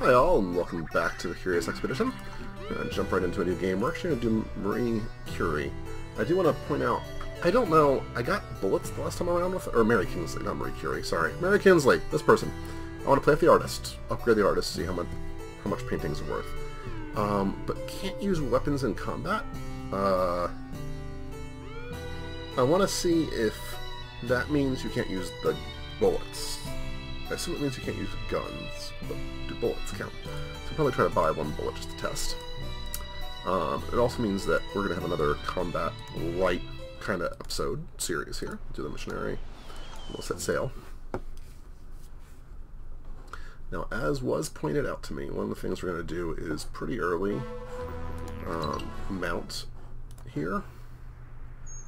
Hi all, and welcome back to The Curious Expedition. I'm going to jump right into a new game. We're actually going to do Marie Curie. I do want to point out, I don't know, I got bullets the last time around with, or Mary Kingsley, not Marie Curie, sorry. Mary Kingsley, this person. I want to play with the artist, upgrade the artist, see how much paintings are worth. But can't use weapons in combat. I want to see if that means you can't use the bullets. I assume it means you can't use guns, but do bullets count? So I'll probably try to buy one bullet just to test. It also means that we're going to have another combat light kind of episode series here. Do the missionary, and we'll set sail. Now, as was pointed out to me, one of the things we're going to do is pretty early mount here.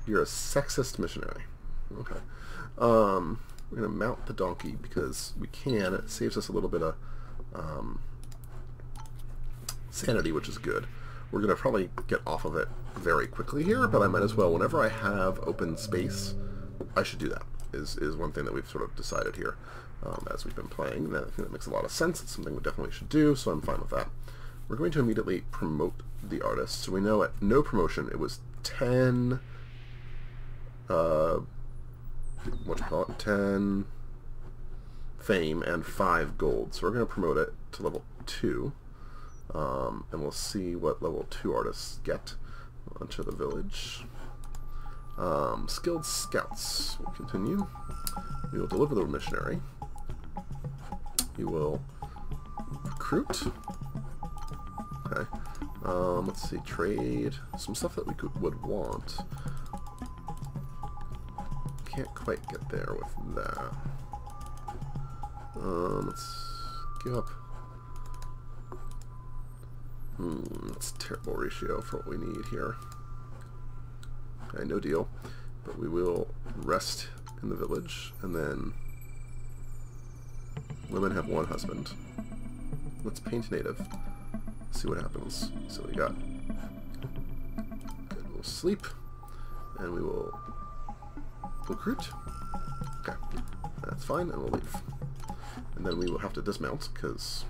You're a sexist missionary. Okay. We're going to mount the donkey because we can. It saves us a little bit of sanity, which is good. We're going to probably get off of it very quickly here, but I might as well. Whenever I have open space, I should do that, is one thing that we've sort of decided here as we've been playing. And I think that makes a lot of sense. It's something we definitely should do, so I'm fine with that. We're going to immediately promote the artist. So we know at no promotion, it was 10... what do you call it, 10 fame and 5 gold. So we're going to promote it to level 2, and we'll see what level 2 artists get. Onto the village. Skilled scouts. We'll continue. We will deliver the missionary. You will recruit. Okay. Let's see, trade. Some stuff that we would want. Can't quite get there with that. Let's give up. That's a terrible ratio for what we need here. Okay, no deal. But we will rest in the village, and then women have one husband. Let's paint native. See what happens. So we got. Good. We'll sleep, and we will. Recruit. Okay, that's fine, and we'll leave. And then we will have to dismount because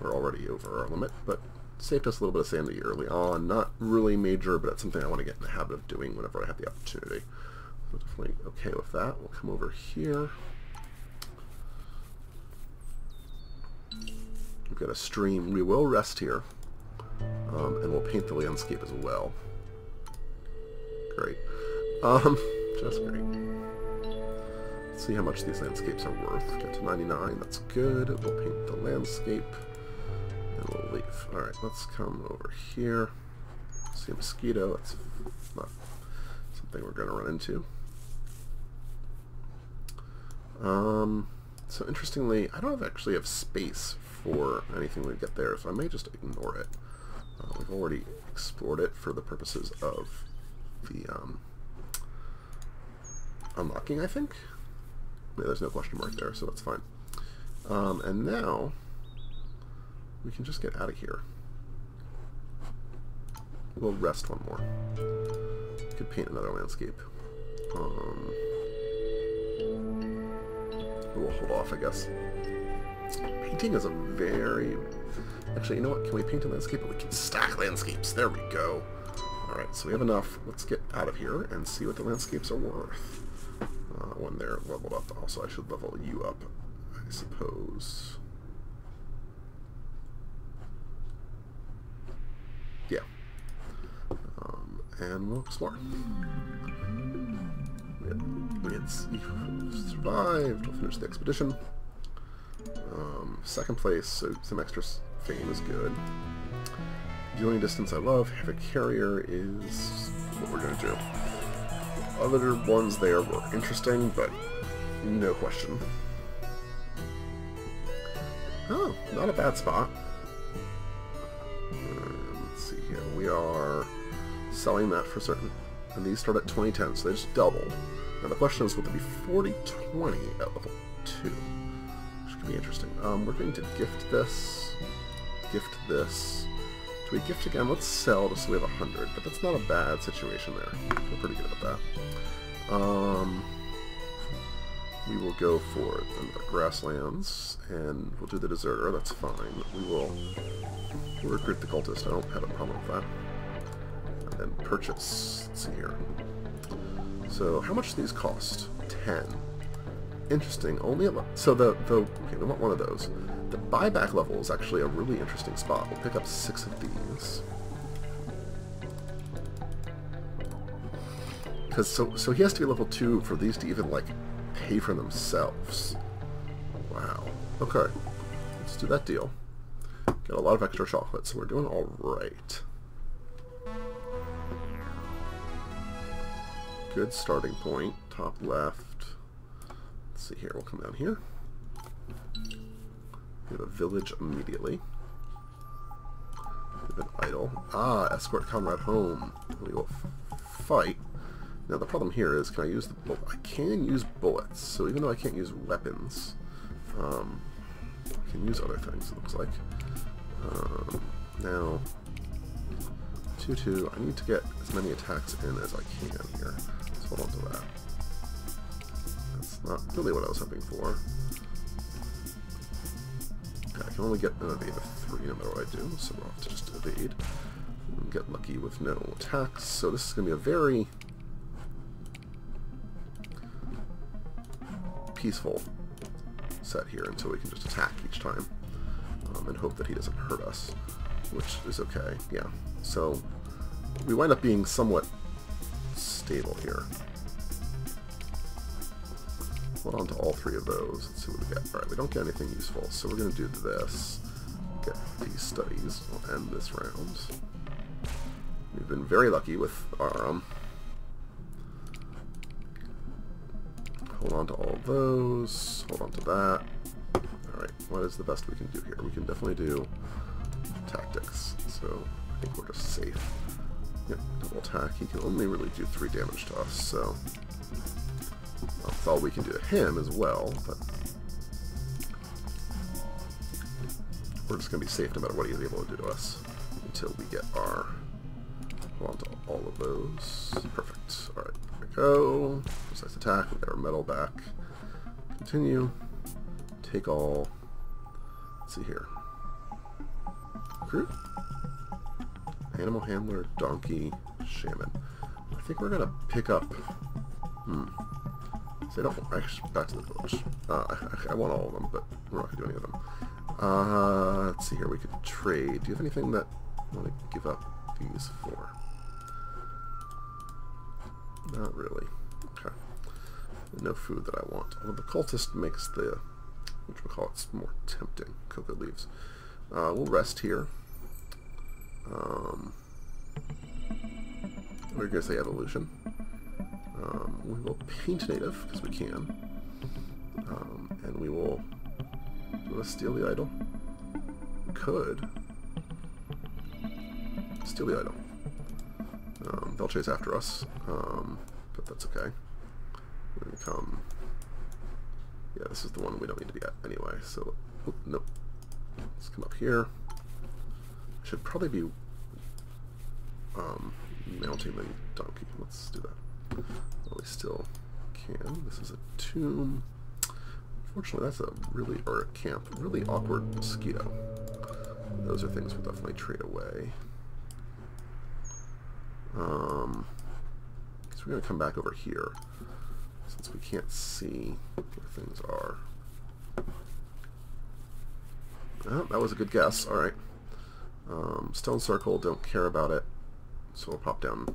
we're already over our limit, but saved us a little bit of sanity early on. Not really major, but it's something I want to get in the habit of doing whenever I have the opportunity. So definitely okay with that. We'll come over here. We've got a stream. We will rest here, and we'll paint the landscape as well. Great. Just great. Let's see how much these landscapes are worth. Get to 99, that's good. We'll paint the landscape, and we'll leave. Alright, let's come over here. See a mosquito, that's not something we're going to run into. So interestingly, I don't actually have space for anything we get there, so I may just ignore it. We've already explored it for the purposes of the... unlocking, I think? Yeah, there's no question mark there, so that's fine. And now, we can just get out of here. We'll rest one more. Could paint another landscape. We'll hold off, I guess. Painting is a very... Actually, you know what? Can we paint a landscape? We can stack landscapes! There we go! Alright, so we have enough. Let's get out of here and see what the landscapes are worth. When they're leveled up. Also, I should level you up, I suppose. Yeah. And we'll explore. We had survived. We'll finish the expedition. Second place, so some extra fame is good. Viewing distance I love. Have a carrier is what we're going to do. Other ones there were interesting, but no question. Oh, not a bad spot. Let's see here. We are selling that for certain. And these start at 2010, so they just doubled. Now the question is, will they be 4020 at level 2? Which could be interesting. We're going to gift this. Gift this. Do we gift again? Let's sell just so we have 100, but that's not a bad situation there. I feel pretty good about that. We will go for the grasslands, and we'll do the deserter. That's fine. We will recruit the cultist. I don't have a problem with that. And then purchase. Let's see here. So how much do these cost? 10. Interesting. Only a lot. So okay, we want one of those. The buyback level is actually a really interesting spot. We'll pick up 6 of these. Because so he has to be level 2 for these to even, like, pay for themselves. Wow. Okay. Let's do that deal. Got a lot of extra chocolate, so we're doing all right. Good starting point. Top left. Let's see here. We'll come down here. We have a village immediately. We have an idol. Ah, escort comrade home. We will fight. Now the problem here is, can I use the bullet? I can use bullets, so even though I can't use weapons, I can use other things, it looks like. Now, 2-2, I need to get as many attacks in as I can here, so hold on to that. That's not really what I was hoping for. Okay, I can only get an evade of 3 no matter what I do, so we'll have to just evade. And get lucky with no attacks, so this is going to be a very peaceful set here until we can just attack each time and hope that he doesn't hurt us, which is okay. Yeah, so we wind up being somewhat stable here. Hold on to all 3 of those. Let's see what we get. Alright, we don't get anything useful, so we're going to do this. Get these studies. We'll end this round. We've been very lucky with our hold on to all those, hold on to that. Alright, what is the best we can do here? We can definitely do tactics, so I think we're just safe. Yep, double attack. He can only really do 3 damage to us, so that's all we can do to him as well, but we're just going to be safe no matter what he's able to do to us until we get our... Hold on to all of those. Perfect. Alright, there we go. Precise attack. We got our metal back. Continue. Take all. Let's see here. Recruit. Animal handler, donkey, shaman. I think we're gonna pick up. So I don't. Actually, back to the village. I want all of them, but we're not gonna do any of them. Let's see here. We could trade. Do you have anything that I want to give up these for? Not really. Okay. No food that I want. Although the cultist makes the, which we call it's more tempting, cocoa leaves. We'll rest here. We're going to say evolution. We will paint native, because we can. And we will... Do we steal the idol? We could. Steal the idol. They'll chase after us, but that's okay. We're gonna come. Yeah, this is the one we don't need to be at anyway. So, oh, nope. Let's come up here. I should probably be mounting the donkey. Let's do that. Well, we still can. This is a tomb. Unfortunately, that's a really really awkward mosquito. Those are things we'll definitely trade away. So we're going to come back over here, since we can't see where things are. Oh, that was a good guess. Alright. Stone circle, don't care about it. So we'll pop down.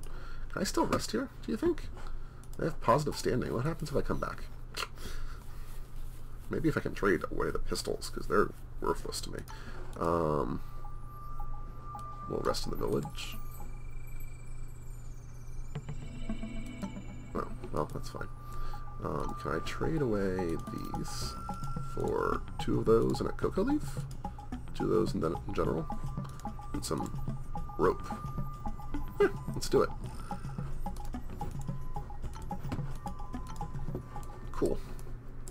Can I still rest here, do you think? I have positive standing. What happens if I come back? Maybe if I can trade away the pistols, because they're worthless to me. We'll rest in the village. Well, that's fine. Can I trade away these for 2 of those and a cocoa leaf? 2 of those and then in general. And some rope. Yeah, let's do it. Cool.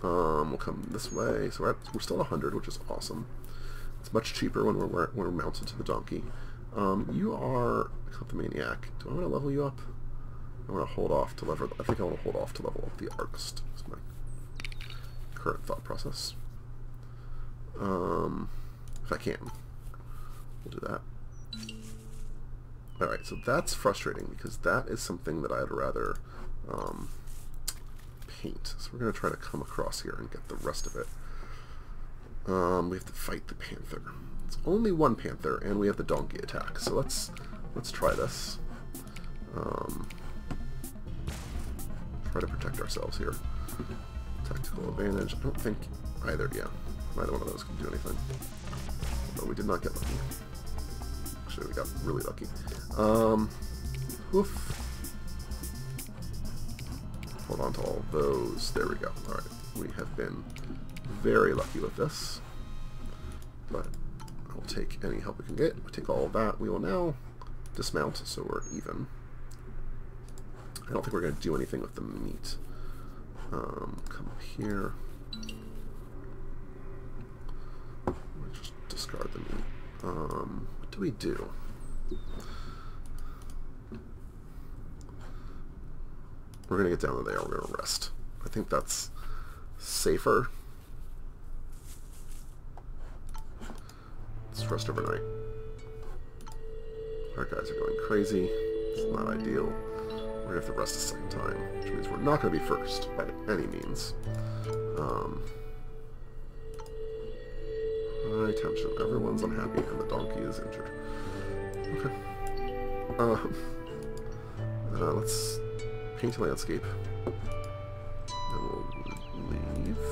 We'll come this way. So we're still at 100, which is awesome. It's much cheaper when we're mounted to the donkey. You are kleptomaniac. Do I want to level you up? I want to hold off to level up the Arcist. That's my current thought process. If I can, we'll do that. Alright, so that's frustrating because that is something that I'd rather paint. So we're going to try to come across here and get the rest of it. We have to fight the panther. It's only one panther, and we have the donkey attack. So let's try this. Try to protect ourselves here. Tactical advantage. I don't think either. Yeah, neither one of those can do anything. But we did not get lucky. Actually, we got really lucky. Oof. Hold on to all those. There we go. All right, we have been very lucky with this, but we'll take any help we can get. We'll take all of that. We will now dismount, so we're even. I don't think we're going to do anything with the meat. Come up here. We'll just discard the meat. What do we do? We're going to get down to there. We're going to rest. I think that's safer. Let's rest overnight. Our guys are going crazy. It's not ideal. We're going to have to rest a second time, which means we're not going to be first by any means. High tension. Everyone's unhappy and the donkey is injured. Okay. Let's paint a landscape. Then we'll leave.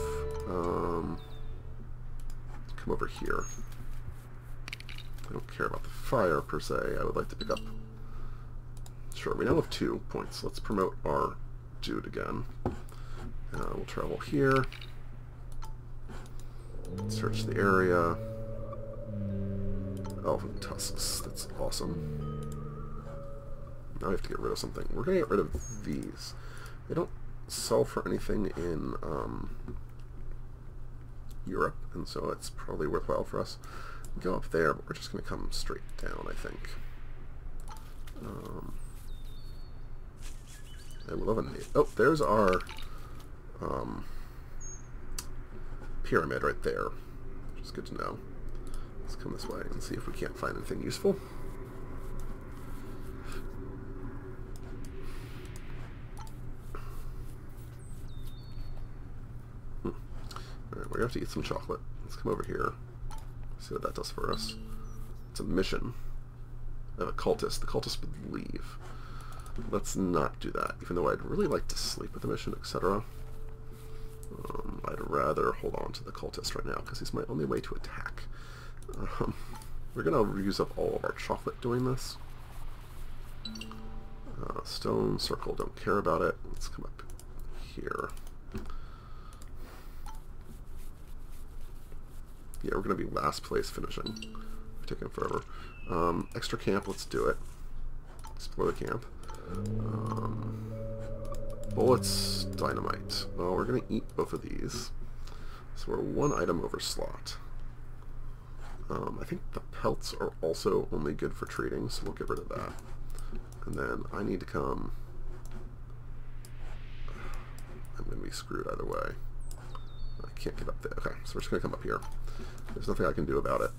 Come over here. I don't care about the fire, per se. I would like to pick up... Sure, we now have 2 points. Let's promote our dude again. We'll travel here. Search the area. Elven tusks. That's awesome. Now we have to get rid of something. We're going to get rid of these. They don't sell for anything in Europe, and so it's probably worthwhile for us. Go up there, but we're just going to come straight down, I think. I would love it. Oh, there's our pyramid right there, which is good to know. Let's come this way and see if we can't find anything useful. Alright, we're going to have to eat some chocolate. Let's come over here. See what that does for us. It's a mission of a cultist. The cultist would leave. Let's not do that, even though I'd really like to sleep with the mission, etc. I'd rather hold on to the cultist right now, because he's my only way to attack. We're going to use up all of our chocolate doing this. Stone circle, don't care about it. Let's come up here. Yeah, we're going to be last place finishing. We're taking forever. Extra camp, let's do it. Explore the camp. Bullets, dynamite. Well, we're going to eat both of these. So we're one item over slot. I think the pelts are also only good for trading, so we'll get rid of that. And then I need to come... I'm going to be screwed either way. I can't get up there. Okay, so we're just going to come up here. There's nothing I can do about it.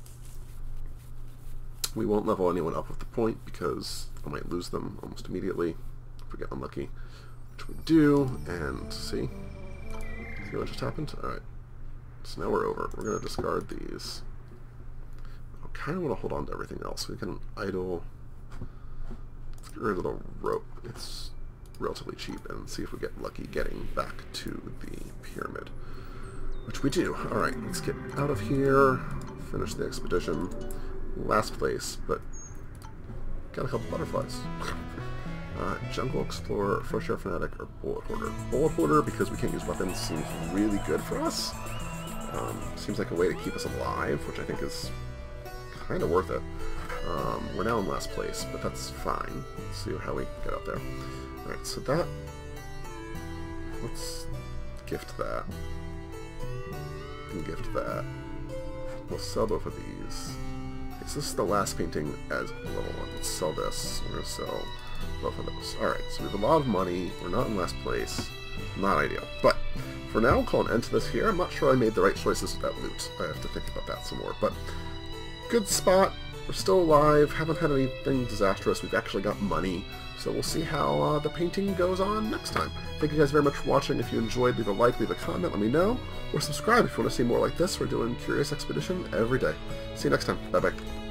We won't level anyone up with the point because I might lose them almost immediately if we get unlucky, which we do, and see what just happened? Alright, so now we're over. We're going to discard these. I kind of want to hold on to everything else. We can idle... Let's get rid of the rope. It's relatively cheap, and see if we get lucky getting back to the pyramid. Which we do. Alright, let's get out of here, finish the expedition. Last place, but got a couple butterflies. Jungle explorer, fresh air fanatic, or bullet hoarder. Bullet hoarder, because we can't use weapons, seems really good for us. Seems like a way to keep us alive, which I think is kind of worth it. We're now in last place, but that's fine. Let's see how we get out there. Alright, so that... Let's gift that. And gift that. We'll sell both of these. Okay, so this is the last painting as a level one. Let's sell this. We're going to sell both of those. Alright, so we have a lot of money. We're not in last place. Not ideal. But For now, I'll call an end to this here. I'm not sure I made the right choices with that loot. I have to think about that some more, but good spot. We're still alive, haven't had anything disastrous, we've actually got money, so we'll see how the painting goes on next time. Thank you guys very much for watching. If you enjoyed, leave a like, leave a comment, let me know, or subscribe if you want to see more like this. We're doing Curious Expedition every day. See you next time. Bye-bye.